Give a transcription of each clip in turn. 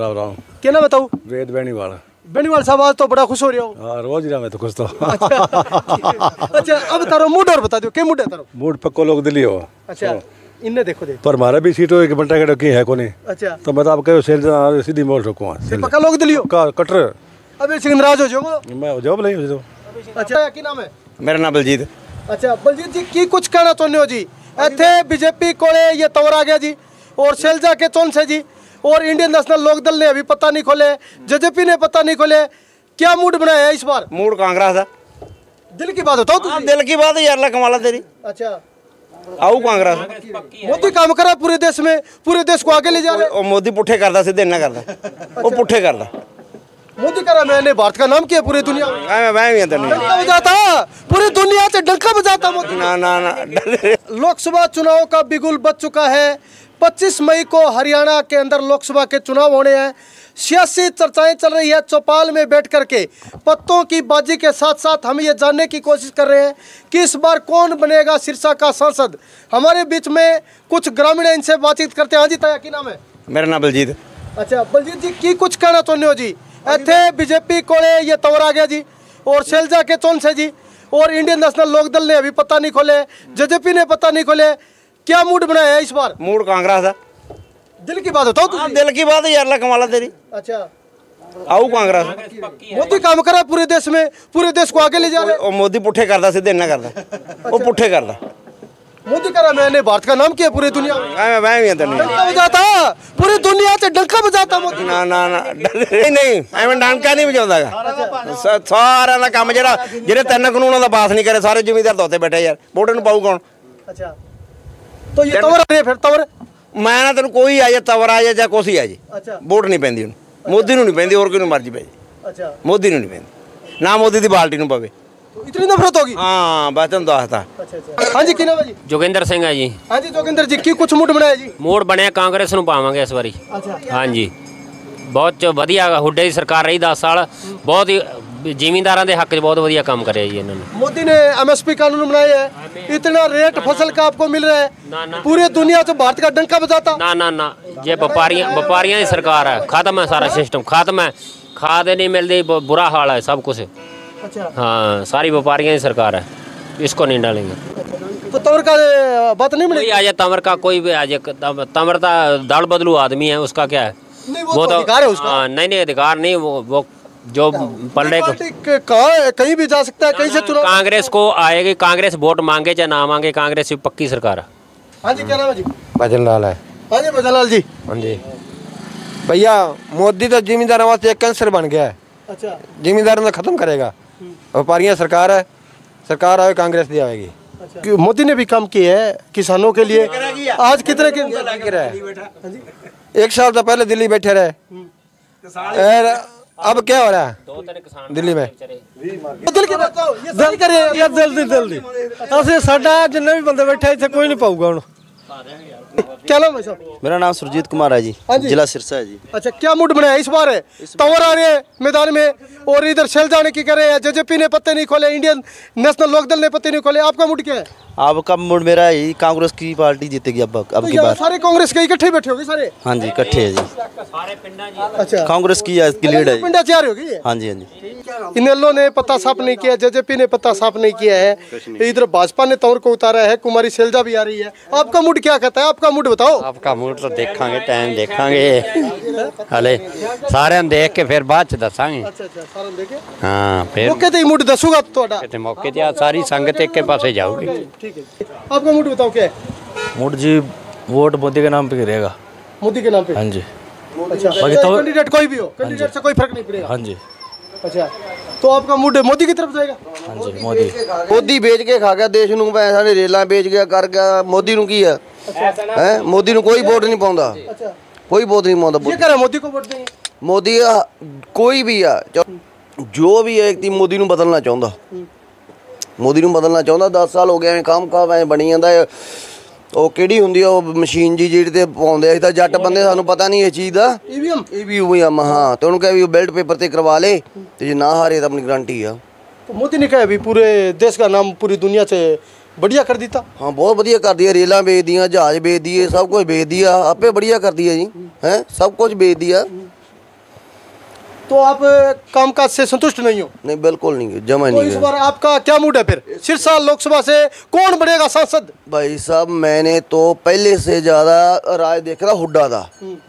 राम राम। क्या ना बताओ? वेद बनीवाल। बनीवाल साहब आज तो बड़ा खुश हो रहे हो। हाँ रोज ना मैं तो खुश तो। अच्छा अब तारो मूड और बता दो, क्या मूड है तारो? मूड पक्को लोग दिल्ली हो। अच्छा इन्हें देखो देख पर हमारा भी सीटों एक बंटा के की है कोनी। अच्छा तो मतलब आपके शैलजा सीधी बोल सकूँ पक्का लोग दिल्ली हो का कटर। अबे सिंह नाराज हो जाओगे? मैं हो जाओ नहीं हो जाओ। अच्छा क्या नाम है? मेरा नाम बलजीत। अच्छा बलजीत जी की कुछ कहना चाहते हो जी? इतने बीजेपी कोले ये तौर आ गया जी और शैलजा के चौन से जी और इंडियन नेशनल लोकदल ने अभी पता नहीं खोले, जेजेपी ने पता नहीं खोले, क्या मूड बनाया है इस बार? मूड कांग्रेस है। दिल की बात बताओ तुम। दिल की बात है यार, कमाल है तेरी। अच्छा आओ कांग्रेस मोदी काम कर रहा है पूरे देश में, पूरे देश को आगे ले जा रहा है। मोदी पुठे करता सीधे ना करता, वो पुठे करता मोदी करा। मैंने भारत का नाम किया पूरी दुनिया में। डंका बजाता पूरी दुनिया से, डंका बजाता मोदी। ना ना ना लोकसभा चुनाव का बिगुल बज चुका है। 25 मई को हरियाणा के अंदर लोकसभा के चुनाव होने हैं। सियासी चर्चाएं चल रही है चौपाल में बैठ करके, पत्तों की बाजी के साथ साथ हम ये जानने की कोशिश कर रहे हैं कि इस बार कौन बनेगा सिरसा का सांसद। हमारे बीच में कुछ ग्रामीण इनसे बातचीत करते हैं। हाँ जी ताया की नाम है? मेरा नाम बलजीत। अच्छा बलजीत जी की कुछ कहना चाहते हो जी? इतने बीजेपी कोले ये तौर आ गया जी और शैलजा के चौन से जी और इंडियन नेशनल लोकदल ने अभी पता नहीं खोले, जेजेपी ने पता नहीं खोले, क्या मूड बनाया है इस बार? मूड कांग्रेस है। दिल की बात बताओ तुम। दिल की बात है यार, कमाल है तेरी। अच्छा आओ कांग्रेस मोदी काम कर रहा है पूरे देश में, पूरे देश को आगे ले जा रहा है। मोदी पुठे करता सीधे ना करता, वो पुठे करता मोदी करा। मैंने भारत का नाम किया पूरी दुनिया में। डंका बजाता पूरी दुनिया से, डंका बजाता मोदी। ना ना ना नहीं मैं डंका नहीं बजाऊंगा। सारा ना काम जरा जेरे तेन कानून का पास नहीं करे, सारे जमींदार धोते बैठे यार, वोट नूं पाऊ कौन? अच्छा तो ये तवर है फिर तवर। मैं ना तेन कोई आ जाए तवर आ जाए कुछ ही आ जाए, वोट नहीं पैंदी उन्हें, मोदी नूं नहीं पैंदी, और किनूं मर्जी पै जाए मोदी नूं नहीं पैंदी, ना मोदी की पार्टी नूं पवे। इतनी नफरत होगी? हाँ बचन दास्ता। हाँ जी किना जी? जोगिंदर सिंह है जी। हाँ जी जोगिंदर जी की कुछ मूड बनाया जी? मूड बनाया कांग्रेस नूं पावांगे इस बारी। हाँ जी बहुत वधिया हुड्डे दी सरकार रही 10 साल, बहुत ही जिमीदारां दे हक बहुत वधिया काम करे जी इन्होंने। मोदी ने एमएसपी कानून बनाया है, इतना रेट फसल का आपको मिल रहा है, पूरे दुनिया से भारत का डंका बजाता। ना ना ना ये व्यापारियां की सरकार है, खत्म है सारा सिस्टम, खत्म है, खाद नहीं मिलती, बुरा हाल है सब कुछ। अच्छा हाँ सारी व्यापारियाँ की सरकार है, इसको नहीं डालेंगे। तो तंवर का बात नहीं मिलेगी? आज तंवर का कोई भी आज तंवर का दाल बदलू आदमी है, उसका क्या है? नहीं, वो तो अधिकार है उसका। हाँ नहीं नहीं अधिकार नहीं, वो जो पलड़े कहीं भी जा सकता है, कहीं से चुनाव। कांग्रेस को आएगी, कांग्रेस वोट मांगे चाहे ना मांगे, कांग्रेस की पक्की सरकार है। हाँ जी क्या नाम है जी? बनीवाल है। हाँ जी बनीवाल जी। हाँ जी भैया मोदी तो जिम्मेदारों वास्ते एक कैंसर बन गया है। अच्छा जिम्मेदारों को खत्म करेगा, व्यापारियाँ सरकार है, सरकार आए कांग्रेस दी आएगी। अच्छा। मोदी ने भी काम किया है किसानों के लिए। आज कितने के 1 साल तो पहले दिल्ली बैठे रहे, अब क्या हो रहा है दिल्ली में? जल्दी असं साढ़ा जिन्ना भी बंदा बैठा इतना कोई नहीं पाऊगा हूँ। क्या नाम है साहब? मेरा नाम सुरजीत कुमार है जी, जिला सिरसा है जी। अच्छा क्या मूड बनाया इस बार है? तंवर आ रहे हैं मैदान में और इधर शैलजा ने की कर रहे हैं, जेजेपी ने पत्ते नहीं खोले, इंडियन नेशनल लोकदल ने पत्ते नहीं खोले, आपका मूड क्या है? आपका मूड मेरा है कांग्रेस की पार्टी जीतेगी अब की बार। सारे कांग्रेस के इकट्ठे बैठे होंगे सारे? हाँ जी इकट्ठे है जी। अच्छा कांग्रेस की लीड है। पिंडा तैयार होगी? हाँ जी हाँ जी। इनेलो ने पत्ता साफ नहीं किया, जेजेपी ने पत्ता साफ नहीं किया है, इधर भाजपा ने तंवर को उतारा है, कुमारी शैलजा भी आ रही है। आपका मूड क्या कहता है? आपका मूड बताओ। आपका मूड तो देखांगे, टाइम देखांगे, हले सारे देख के फिर बाद दसांगे। हाँ फिर मौके ते मूड दसूंगा तुहाडा, मौके ते सारी संगत एक के पासे जाऊगी। ठीक है आपका मूड बताओ क्या है? मूड जी वोट मोदी के नाम पे गिरेगा। मोदी के नाम पे? हाँ जी। अच्छा कैंडिडेट कोई भी हो, कैंडिडेट से कोई फर्क नहीं पड़ेगा। हाँ जी। अच्छा तो आपका मूड मोदी की तरफ जाएगा? हाँ जी मोदी। मोदी बेच के खा गया देश नूं, पैसा ने रेला बेच गया कर गया, मोदी नूं की है है मोदी नूं कोई वोट नहीं पाउंदा। अच्छा कोई वोट नहीं पाउंदा। ये कह रहा मोदी को वोट देंगे? मोदी कोई भी आ जो भी व्यक्ति मोदी नूं बदलना चाहुंदा, मोदी नूं बदलना चाहुंदा। 10 साल हो गए काम काज ऐ बनी जांदा है, ਉਹ ਕਿਹੜੀ ਹੁੰਦੀ ਆ ਉਹ ਮਸ਼ੀਨ ਜੀ ਜਿਹੜੀ ਤੇ ਪਾਉਂਦੇ ਅਸੀਂ ਤਾਂ ਜੱਟ ਬੰਦੇ ਸਾਨੂੰ ਪਤਾ ਨਹੀਂ ਇਹ ਚੀਜ਼ ਦਾ। ਈਵੀਐਮ ਈਵੀਐਮ ਹਾਂ ਤੇ ਉਹਨੂੰ ਕਹੇ ਵੀ ਬੈਲਟ ਪੇਪਰ ਤੇ ਕਰਵਾ ਲੇ ਤੇ ਜੇ ਨਾ ਹਾਰੇ ਤਾਂ ਆਪਣੀ ਗਾਰੰਟੀ ਆ। ਤਾਂ ਮੋਦੀ ਨੇ ਕਹੇ ਵੀ ਪੂਰੇ ਦੇਸ਼ ਦਾ ਨਾਮ ਪੂਰੀ ਦੁਨੀਆ 'ਚ बढ़िया कर दीता। हाँ बहुत बढ़िया कर दिया, रेल बेच दिया, जहाज बेच दिए, सब कुछ बेच दिया, आपे बढ़िया कर दिया जी, हैं सब कुछ बेच दिया। तो आप कामकाज से संतुष्ट नहीं हो? नहीं, बिल्कुल नहीं, जमा नहीं। तो इस बार आपका क्या मूड है फिर? सिरसा लोकसभा से कौन बनेगा सांसद? भाई साहब, मैंने तो पहले से ज्यादा राज देख रहा हुड्डा था,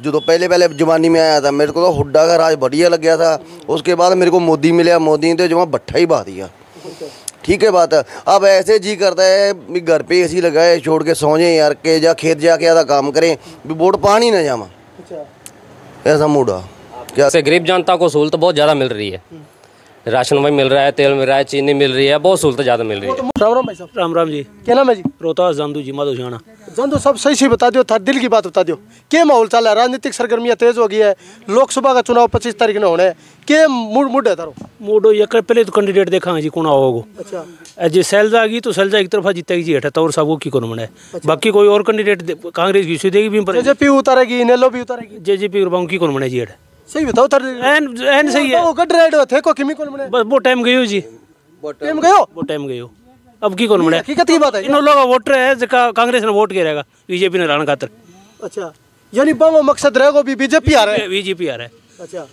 जो तो पहले पहले जवानी में आया था। मेरे को तो हुड्डा का राज बढ़िया लग गया था। उसके बाद मेरे को मोदी मिला, मोदी ने तो जमा भट्ठा ही बहा दिया। ठीक है बात है। अब ऐसे जी करता है घर पे एसी लगाए, छोड़ के सो जाए यार, के जा खेत जा के आधा काम करें, वोट पानी ना जामा, ऐसा मूड है। क्या से गरीब जनता को सहूलत बहुत ज़्यादा मिल रही है, राशन भी मिल रहा है, तेल मिल रहा है, चीनी मिल रही है, बहुत सहूलत ज़्यादा मिल रही है। राम राम भाई साहब। राम राम जी। क्या नाम है जी? रोहतास जानदू जी माधोशाना। जानदू साहब, सही से बता दियो, था दिल की बात बता दियो, क्या माहौल चल रहा है? राजनीतिक सरगर्मियाँ तेज़ हो गई है, लोकसभा का चुनाव 25 तारीख में होना है, क्या मूड मूड है तारो? मूड ये पहले तो कैंडिडेट देखा जी कौन आओ। अच्छा जी, शैलजा आएगी तो शैलजा एक तरफा जीतेगी जी, हटा और सबको की कौन बनाए, बाकी कोई और कैंडिडेट कांग्रेस की इश्यू देगी, बीजेपी उतारेगी, इनेलो भी उतारेगी, जेजेपी और बाकी कौन बनाए जी, हटा सही बताओ थर एन सही है। वो गड रेड थे को किमी कौन बने, बस वो टाइम गयो जी, वो टाइम गयो अब की कौन बने। हकीकत की बात है, इन लोगों का वोटर है जका कांग्रेस ने वोट करेगा बीजेपी ने राणा खातर। अच्छा, यानी बम मकसद रहेगा भी बीजेपी आ रहा है, बीजेपी आ रहा है। अच्छा,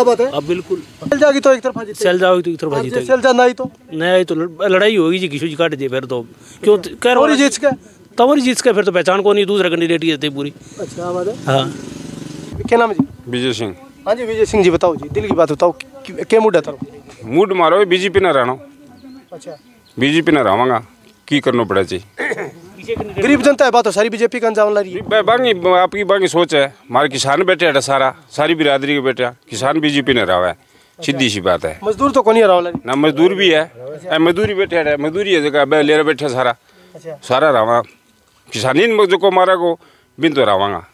अब बात है, अब बिल्कुल चल जाएगी तो एक तरफा जीतेगी, चल जाएगी तो एक तरफा जीतेगी, चल जा नहीं तो नहीं तो लड़ाई होगी जी, किसी जी काट दे फिर तो क्यों कह रहे हो जीत के तवरी जीत के फिर तो पहचान को नहीं दूसरा कैंडिडेट की देती पूरी। अच्छा बात है। हां, क्या नाम है? विजय सिंह। हाँ जी, विजय सिंह जी, बताओ जी, दिल की बात बताओ, क्या मूड है तेरा? मूड मारो बीजेपी ना रहना। अच्छा, बीजेपी ना रहांगा की करना पड़े जी, गरीब जनता है, बात हो सारी बीजेपी का अंजाम ला रही है। बागी आपकी बागी सोच है, हमारे किसान बैठे है सारा, सारी बिरादरी के बैठे किसान बीजेपी ने रहा है, सीधी सी बात है। मजदूर तो कौन ही रहा ना, मजदूर भी है, मजदूरी बैठे है, मजदूरी है जगह ले बैठे सारा सारा रहा, किसान ही जो मारा को बिन तो रहांगा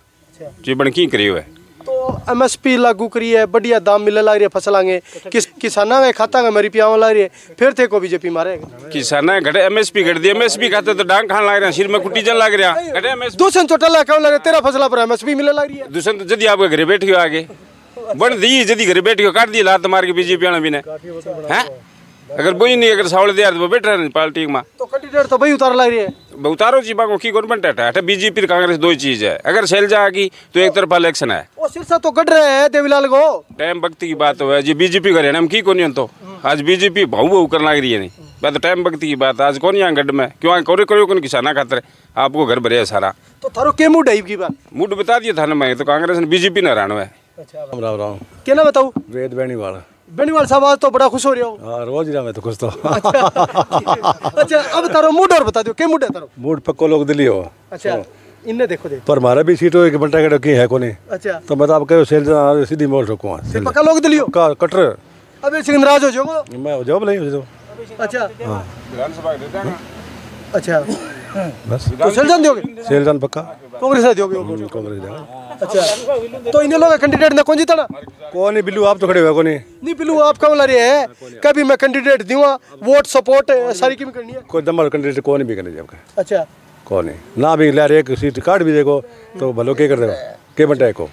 जी, बन की करियो है तो एमएसपी लागू करी है, बढ़िया दाम मिलने लग रही है फसल आगे, किसाना का खाता का मेरी पियावा लग रही है, फिर थे को बीजेपी मारेगा किसाना घटे, एमएसपी घट दी, एमएसपी खाते तो डांग खान लग रहे हैं, सिर में कुटी जल लग रहा है, दूषण चोटा लग रहा, तेरा फसला पर एमएसपी मिलने लग रही है, दूषण तो जदि आपके घरे बैठ गए आगे बन दी, जदि घरे बैठ गए काट दी लात मार के बीजेपी आना भी ने, अगर वही नहीं अगर सावल दिया तो बैठ रहा नहीं पार्टी में, तो कैंडिडेट तो वही उतार लग रही है, उतारो जी बागो की गवर्नमेंट हटा हटा, बीजेपी और कांग्रेस दो ही चीज है, अगर शैलजा आगी तो एक तरफा इलेक्शन है, वो सिरसा तो गढ़ रहे हैं देवीलाल को, टाइम बगती की बात हो जी, बीजेपी का हरियाणा में की कौन तो आज बीजेपी भाऊ बहु करना लग रही है, नहीं बात टाइम बगती की बात, आज कौन यहाँ गढ़ में क्यों करो करो कौन किसाना खातर आपको घर भरे है सारा, तो थारो के मूड है की बात, मूड बता दिया था ना मैं तो, कांग्रेस ने बीजेपी ना रहना है। क्या ना बताऊँ? वेद बनीवाल। बनीवाल साहब आज तो बड़ा खुश हो रहे हो। हाँ, रोज रहा मैं तो खुश तो। अच्छा, अब तारो मूड और बता दो, क्या मूड है तारो? मूड पक्को लोग दिल्ली हो। अच्छा, इनने देखो दे पर हमारा भी सीटों एक बंटा के है कोनी। अच्छा, तो मतलब आप कहो सेल सीधी मोल रोको पक्का लोग दिल्ली हो का कटर, अबे सिंह नाराज हो जाओगे? मैं हो जाओ नहीं हो जाओ। अच्छा, विधानसभा दे देंगे। अच्छा, बस तो सेलजान दोगे? सेलजान पक्का कांग्रेस दोगे? कांग्रेस देगा। अच्छा, तो इन लोगों का कैंडिडेट ने कौन जीता ना? कौन बिल्लू आप तो खड़े हुए कौन? नहीं बिल्लू आप कौन ला रहे हैं, कभी मैं कैंडिडेट दूंगा वोट सपोर्ट सारी की करनी है, कोई दमर कैंडिडेट कौन भी करने जाएगा। अच्छा, कौन है ना भी ला रहे, एक सीट कार्ड भी देखो तो भलो के कर देगा के बंटा को,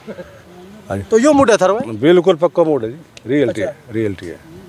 तो यो मूड है थारो? बिल्कुल पक्का मूड है जी, रियलिटी है, रियलिटी है।